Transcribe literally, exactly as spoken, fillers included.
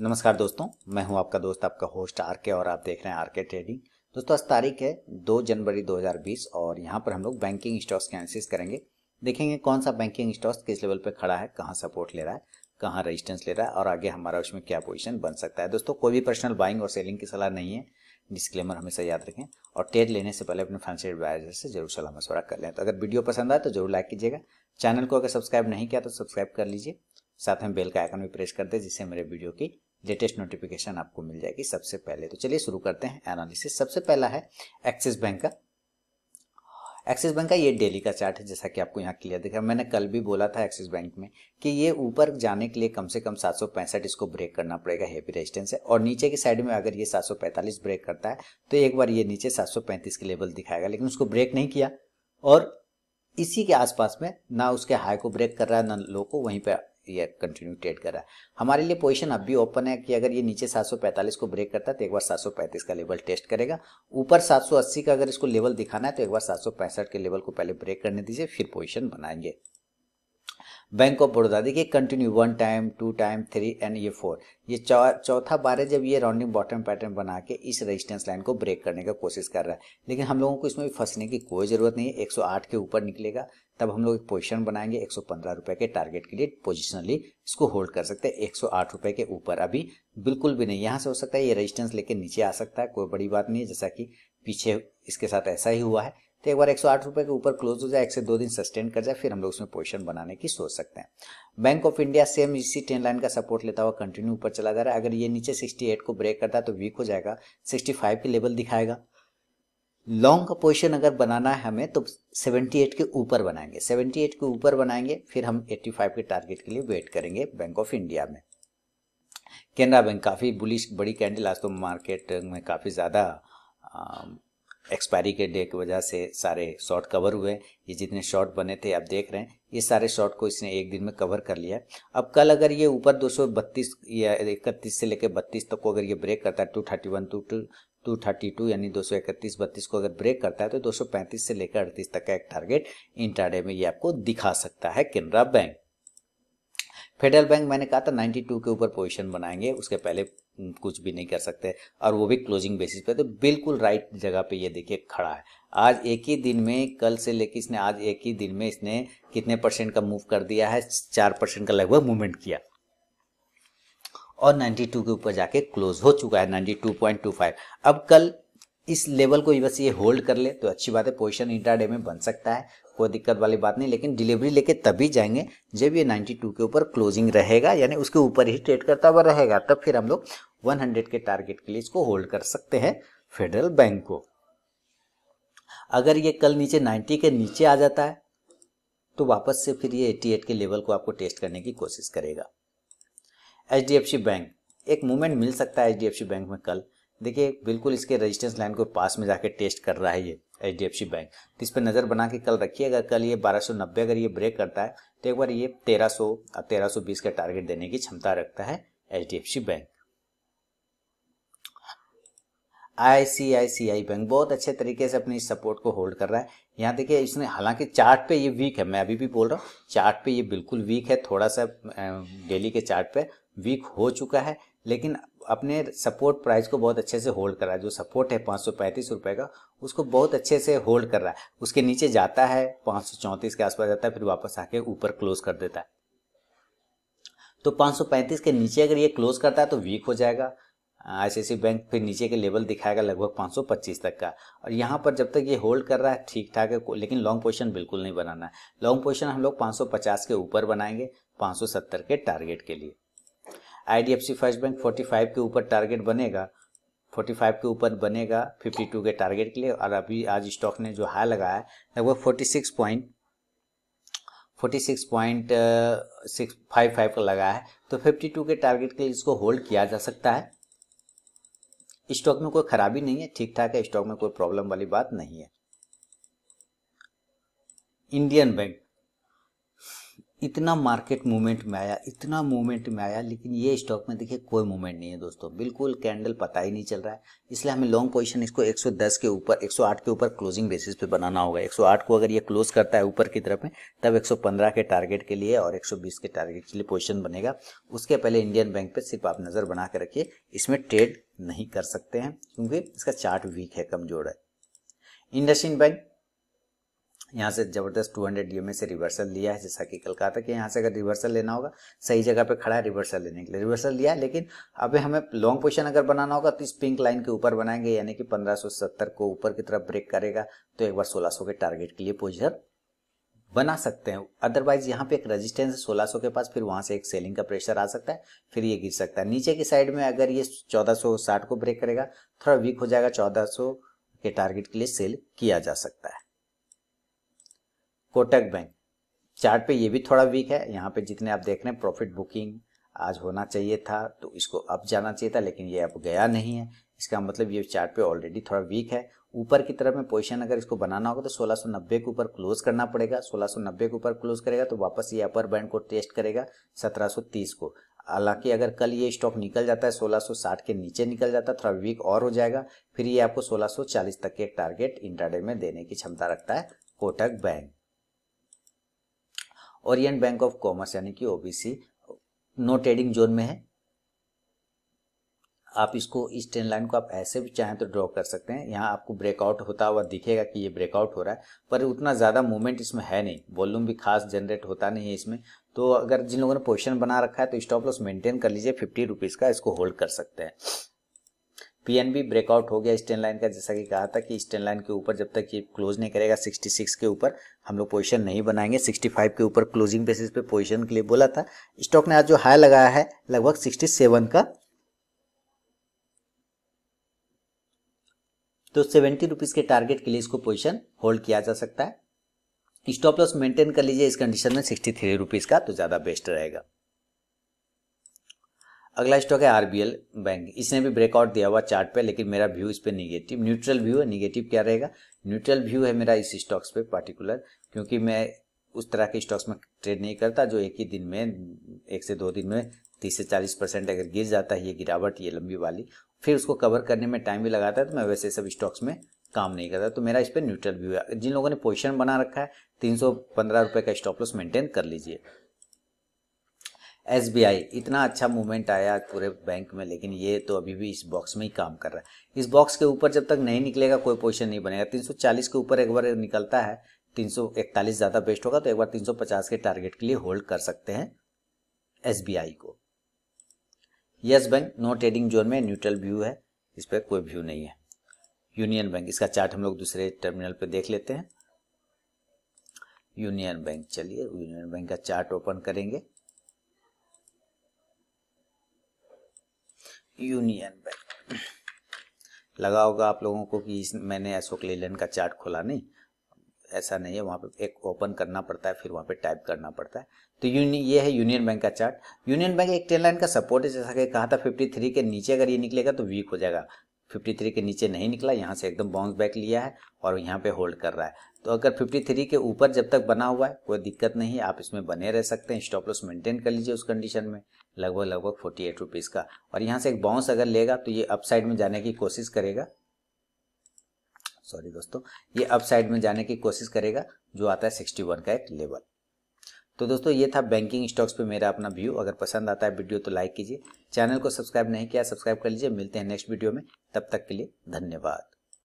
नमस्कार दोस्तों, मैं हूं आपका दोस्त आपका होस्ट आरके और आप देख रहे हैं आरके ट्रेडिंग। दोस्तों आज तारीख है दो जनवरी दो हज़ार बीस और यहां पर हम लोग बैंकिंग स्टॉक्स के एनालिसिस करेंगे, देखेंगे कौन सा बैंकिंग स्टॉक्स किस लेवल पे खड़ा है, कहां सपोर्ट ले रहा है, कहां रेजिस्टेंस ले रहा है और आगे हमारा उसमें क्या पोजीशन बन सकता है। दोस्तों कोई भी पर्सनल बाइंग और सेलिंग की सलाह नहीं है, डिस्क्लेमर हमेशा याद रखें और ट्रेड लेने से पहले अपने फाइनेंशियल एडवाइजर से जरूर सलाह मशवरा कर लें। तो अगर वीडियो पसंद आए तो जरूर लाइक कीजिएगा, चैनल को अगर सब्सक्राइब नहीं किया तो सब्सक्राइब कर लीजिए, साथ में बेल का आइकन भी प्रेस कर दें जिससे मेरे वीडियो की लेटेस्ट नोटिफिकेशन आपको मिल जाएगी सबसे पहले। तो चलिए शुरू करते हैं एनालिसिस। सबसे पहला है एक्सिस बैंक का। एक्सिस बैंक का ये डेली का चार्ट है, जैसा कि आपको यहाँ क्लियर दिख रहा है। मैंने कल भी बोला था एक्सिस बैंक में कि ये ऊपर जाने के लिए कम से कम सात सौ पैंसठ इसको ब्रेक करना पड़ेगा, हेवी रेजिस्टेंस है। और नीचे की साइड में अगर ये सात सौ पैंतालीस ब्रेक करता है तो एक बार ये नीचे सात सौ पैंतीस के लेवल दिखाएगा, लेकिन उसको ब्रेक नहीं किया और इसी के आसपास में ना उसके हाई को ब्रेक कर रहा है ना लो को, वहीं पर ये कंटिन्यू ट्रेड कर रहा है। हमारे लिए पोजीशन अब भी ओपन है कि अगर ये नीचे सात सौ पैंतालीस को ब्रेक करता है तो एक बार सात सौ पैंतीस का लेवल टेस्ट करेगा, ऊपर सात सौ अस्सी का अगर इसको लेवल दिखाना है तो एक बार सात सौ पैंसठ के लेवल को पहले ब्रेक करने दीजिए, फिर पोजीशन बनाएंगे। बैंक ऑफ बड़ौदा देखिए continue one time, two time, three and ये फोर, ये चौथा बार है जब ये राउंडिंग बॉटम पैटर्न बना के इस रेजिस्टेंस लाइन को ब्रेक करने का कोशिश कर रहा है, लेकिन हम लोगों को इसमें भी फंसने की कोई ज़रूरत नहीं है। एक सौ आठ के ऊपर निकलेगा तब हम लोग एक पोजीशन बनाएंगे, एक सौ पंद्रह रुपये के टारगेट के लिए पोजिशनली इसको होल्ड कर सकते हैं। एक सौ आठ रुपये के ऊपर अभी बिल्कुल भी नहीं, यहाँ से हो सकता है ये रेजिस्टेंस लेके नीचे आ सकता है, कोई बड़ी बात नहीं है, जैसा कि पीछे इसके साथ ऐसा ही हुआ है। तो एक बार एक सौ आठ रुपये के ऊपर क्लोज हो जाए, एक से दो दिन सस्टेन कर जाए, फिर हम लोग उसमें पोजीशन बनाने की सोच सकते हैं। बैंक ऑफ इंडिया सेम इसी टेन लाइन का सपोर्ट लेता हुआ कंटिन्यू ऊपर चला जा रहा है। अगर ये नीचे अड़सठ को ब्रेक करता है तो वीक हो जाएगा, पैंसठ के लेवल दिखाएगा। लॉन्ग का पोजीशन अगर बनाना है हमें तो अठहत्तर के ऊपर बनाएंगे, अठहत्तर के ऊपर बनाएंगे फिर हम पचासी के टारगेट के लिए वेट करेंगे बैंक ऑफ इंडिया में। केनरा बैंक काफ़ी बुलिश बड़ी कैंडल, आज तो मार्केट में काफ़ी ज़्यादा एक्सपायरी के डे की वजह से सारे शॉर्ट कवर हुए। ये जितने शॉर्ट बने थे आप देख रहे हैं, ये सारे शॉर्ट को इसने एक दिन में कवर कर लिया। अब कल अगर ये ऊपर दो सौ बत्तीस या इकतीस से लेकर बत्तीस तक को अगर ये ब्रेक करता है, दो सौ इकतीस टू दो सौ बत्तीस यानी दो सौ इकतीस बत्तीस को अगर ब्रेक करता है तो दो सौ पैंतीस से लेकर अड़तीस तक का एक टारगेट इंट्राडे में ये आपको दिखा सकता है केनरा बैंक। फेडरल बैंक मैंने कहा था बानवे के ऊपर पोजीशन बनाएंगे, उसके पहले कुछ भी नहीं कर सकते और वो भी क्लोजिंग बेसिस पे, तो बिल्कुल राइट जगह पे ये देखिए खड़ा है। आज एक ही दिन में, कल से लेकर इसने आज एक ही दिन में इसने कितने परसेंट का मूव कर दिया है, चार परसेंट का लगभग मूवमेंट किया और बानवे के ऊपर जाके क्लोज हो चुका है बानवे पॉइंट दो पाँच। अब कल इस लेवल को बस ये होल्ड कर ले तो अच्छी बात है, पोजीशन इंट्राडे में बन सकता है, कोई दिक्कत वाली बात नहीं। लेकिन डिलीवरी लेके तभी जाएंगे जब ये बानवे के ऊपर क्लोजिंग रहेगा, यानी उसके ऊपर ही ट्रेड करता हुआ रहेगा, तब फिर हम लोग सौ के टारगेट के लिए इसको होल्ड कर सकते हैं फेडरल बैंक को। अगर ये कल नीचे नब्बे के नीचे आ जाता है तो वापस से फिर ये अठासी के लेवल को आपको टेस्ट करने की कोशिश करेगा। एच बैंक एक मूवमेंट मिल सकता है एच बैंक में कल, देखिए बिल्कुल इसके रेजिस्टेंस लाइन को पास में जाके टेस्ट कर रहा है ये H D F C bank, तो इस पर नज़र बना के कल रखिए। अगर कल ये बारह सौ नब्बे अगर ये ब्रेक करता है तो एक बार ये तेरह सौ और तेरह सौ बीस का टारगेट देने की क्षमता रखता है H D F C bank. I C I C I bank बहुत अच्छे तरीके से अपने इस सपोर्ट को होल्ड कर रहा है। यहाँ देखिए इसने, हालांकि चार्ट पे ये वीक है, मैं अभी भी बोल रहा हूँ चार्ट पे ये बिल्कुल वीक है, थोड़ा सा डेली के चार्ट पे वीक हो चुका है, लेकिन अपने सपोर्ट प्राइस को बहुत अच्छे से होल्ड कर रहा है। जो सपोर्ट है पाँच सौ पैंतीस रुपये का, उसको बहुत अच्छे से होल्ड कर रहा है। उसके नीचे जाता है पाँच सौ चौंतीस के आसपास जाता है, फिर वापस आके ऊपर क्लोज कर देता है। तो पाँच सौ पैंतीस के नीचे अगर ये क्लोज करता है तो वीक हो जाएगा आई C I C I bank, फिर नीचे के लेवल दिखाएगा लगभग पाँच सौ पच्चीस तक का। और यहाँ पर जब तक ये होल्ड कर रहा है ठीक ठाक है, लेकिन लॉन्ग पोजीशन बिल्कुल नहीं बनाना है। लॉन्ग पोजीशन हम लोग पाँच सौ पचास के ऊपर बनाएंगे पाँच सौ सत्तर के टारगेट के लिए। I D F C first bank पैंतालीस के ऊपर टारगेट बनेगा, पैंतालीस के ऊपर बनेगा बावन के टारगेट के लिए। और अभी आज स्टॉक ने जो हाई लगाया है लगभग छियालीस पॉइंट छियालीस पॉइंट सिक्स फाइव फाइव का लगाया है, तो बावन के टारगेट के लिए इसको होल्ड किया जा सकता है। स्टॉक में कोई खराबी नहीं है, ठीक ठाक है, स्टॉक में कोई प्रॉब्लम वाली बात नहीं है। इंडियन बैंक इतना मार्केट मूवमेंट में आया, इतना मूवमेंट में आया, लेकिन ये स्टॉक में देखिए कोई मूवमेंट नहीं है दोस्तों, बिल्कुल कैंडल पता ही नहीं चल रहा है। इसलिए हमें लॉन्ग पोजीशन इसको एक सौ दस के ऊपर, एक सौ आठ के ऊपर क्लोजिंग बेसिस पे बनाना होगा। एक सौ आठ को अगर ये क्लोज करता है ऊपर की तरफ में, तब एक सौ पंद्रह के टारगेट के लिए और एक सौ बीस के टारगेट के लिए पोजीशन बनेगा। उसके पहले इंडियन बैंक पर सिर्फ आप नज़र बना के रखिए, इसमें ट्रेड नहीं कर सकते हैं क्योंकि इसका चार्ट वीक है, कमजोर है। इंडसइंड बैंक यहाँ से जबरदस्त टू हंड्रेड डीएमए से रिवर्सल लिया है, जैसा कि कल कहा था कि यहाँ से अगर रिवर्सल लेना होगा सही जगह पे खड़ा है रिवर्सल लेने के लिए, रिवर्सल लिया। लेकिन अब हमें लॉन्ग पोजीशन अगर बनाना होगा तो इस पिंक लाइन के ऊपर बनाएंगे, यानी कि पंद्रह सौ सत्तर को ऊपर की तरफ ब्रेक करेगा तो एक बार सोलह सौ के टारगेट के लिए पोजीशन बना सकते हैं। अदरवाइज यहाँ पे एक रेजिस्टेंस है सोलह सौ के पास, फिर वहाँ से एक सेलिंग का प्रेशर आ सकता है, फिर ये गिर सकता है नीचे की साइड में। अगर ये चौदह सौ साठ को ब्रेक करेगा थोड़ा वीक हो जाएगा, चौदह सौ के टारगेट के लिए सेल किया जा सकता है। कोटक बैंक चार्ट पे ये भी थोड़ा वीक है, यहाँ पे जितने आप देख रहे हैं प्रॉफिट बुकिंग आज होना चाहिए था तो इसको अप जाना चाहिए था, लेकिन ये अब गया नहीं है। इसका मतलब ये चार्ट पे ऑलरेडी थोड़ा वीक है। ऊपर की तरफ में पोजीशन अगर इसको बनाना होगा तो सोलह सौ नब्बे के ऊपर क्लोज करना पड़ेगा। सोलह सौ नब्बे के ऊपर क्लोज करेगा तो वापस ये अपर बैंड को टेस्ट करेगा सत्रह सौ तीस को। हालांकि अगर कल ये स्टॉक निकल जाता है सोलह सौ साठ के नीचे निकल जाता है थोड़ा वीक और हो जाएगा, फिर ये आपको सोलह सौ चालीस तक के एक टारगेट इंट्राडे में देने की क्षमता रखता है Kotak bank. Orient bank of commerce यानी कि ओबीसी नो ट्रेडिंग जोन में है। आप इसको इस ट्रेंड लाइन को आप ऐसे भी चाहें तो ड्रॉ कर सकते हैं। यहाँ आपको ब्रेकआउट होता हुआ दिखेगा कि ये ब्रेकआउट हो रहा है, पर उतना ज़्यादा मूवमेंट इसमें है नहीं, वॉल्यूम भी खास जनरेट होता नहीं है इसमें। तो अगर जिन लोगों ने पोजीशन बना रखा है तो स्टॉप लॉस मेंटेन कर लीजिए, फिफ्टी रुपीज़ का इसको होल्ड कर सकते हैं। पीएनबी ब्रेकआउट हो गया स्टैंड लाइन का, जैसा कि कहा था कि स्टैंड लाइन के ऊपर जब तक ये क्लोज नहीं करेगा छियासठ के ऊपर हम लोग पोजीशन नहीं बनाएंगे। पैंसठ के ऊपर क्लोजिंग बेसिस पे पोजीशन के लिए बोला था। स्टॉक ने आज जो हाई लगाया है लगभग सड़सठ का, तो सत्तर रुपीस के टारगेट के लिए इसको पोजीशन होल्ड किया जा सकता है। स्टॉप लॉस मेंटेन कर लीजिए इस कंडीशन में सिक्सटी थ्री रुपीज का, तो ज्यादा बेस्ट रहेगा। अगला स्टॉक है आरबीएल बैंक। इसने भी ब्रेकआउट दिया हुआ चार्ट पे, लेकिन मेरा व्यू इस पे निगेटिव न्यूट्रल व्यू है। निगेटिव क्या रहेगा, न्यूट्रल व्यू है मेरा इस स्टॉक्स पे पर्टिकुलर, क्योंकि मैं उस तरह के स्टॉक्स में ट्रेड नहीं करता जो एक ही दिन में, एक से दो दिन में तीस से चालीस परसेंट अगर गिर जाता है ये गिरावट, ये लंबी वाली, फिर उसको कवर करने में टाइम भी लगाता है, तो मैं वैसे सब स्टॉक्स में काम नहीं करता, तो मेरा इस पर न्यूट्रल व्यू है। जिन लोगों ने पोजिशन बना रखा है तीन सौ पंद्रह रुपये का स्टॉप लॉस मेंटेन कर लीजिए। एसबीआई, इतना अच्छा मूवमेंट आया पूरे बैंक में, लेकिन ये तो अभी भी इस बॉक्स में ही काम कर रहा है। इस बॉक्स के ऊपर जब तक नहीं निकलेगा कोई पोजीशन नहीं बनेगा। तीन सौ चालीस के ऊपर एक बार निकलता है, तीन सौ इकतालीस ज़्यादा बेस्ट होगा, तो एक बार तीन सौ पचास के टारगेट के लिए होल्ड कर सकते हैं एसबीआई को। Yes bank no trading zone में न्यूट्रल व्यू है, इस पर कोई व्यू नहीं है। यूनियन बैंक, इसका चार्ट हम लोग दूसरे टर्मिनल पर देख लेते हैं। यूनियन बैंक, चलिए यूनियन बैंक का चार्ट ओपन करेंगे। यूनियन बैंक लगा होगा आप लोगों को कि मैंने अशोक लेलैंड का चार्ट खोला, नहीं ऐसा नहीं है, वहाँ पे एक ओपन करना पड़ता है फिर वहाँ पे टाइप करना पड़ता है। तो यूनि ये है यूनियन बैंक का चार्ट। यूनियन बैंक एक ट्रेंड लाइन का सपोर्ट है, जैसा कि कहा था तिरेपन के नीचे अगर ये निकलेगा तो वीक हो जाएगा। तिरेपन के नीचे नहीं निकला, यहाँ से एकदम बाउंस बैक लिया है और यहाँ पे होल्ड कर रहा है। तो अगर तिरेपन के ऊपर जब तक बना हुआ है कोई दिक्कत नहीं है, आप इसमें बने रह सकते हैं। स्टॉप लॉस मेंटेन कर लीजिए उस कंडीशन में लगभग लगभग फोर्टी एट रुपीज़ का, और यहाँ से एक बाउंस अगर लेगा तो ये अपसाइड में जाने की कोशिश करेगा। सॉरी दोस्तों, ये अपसाइड में जाने की कोशिश करेगा जो आता है सिक्सटी वन का एक लेवल। तो दोस्तों ये था बैंकिंग स्टॉक्स पे मेरा अपना व्यू। अगर पसंद आता है वीडियो तो लाइक कीजिए, चैनल को सब्सक्राइब नहीं किया सब्सक्राइब कर लीजिए। मिलते हैं नेक्स्ट वीडियो में, तब तक के लिए धन्यवाद।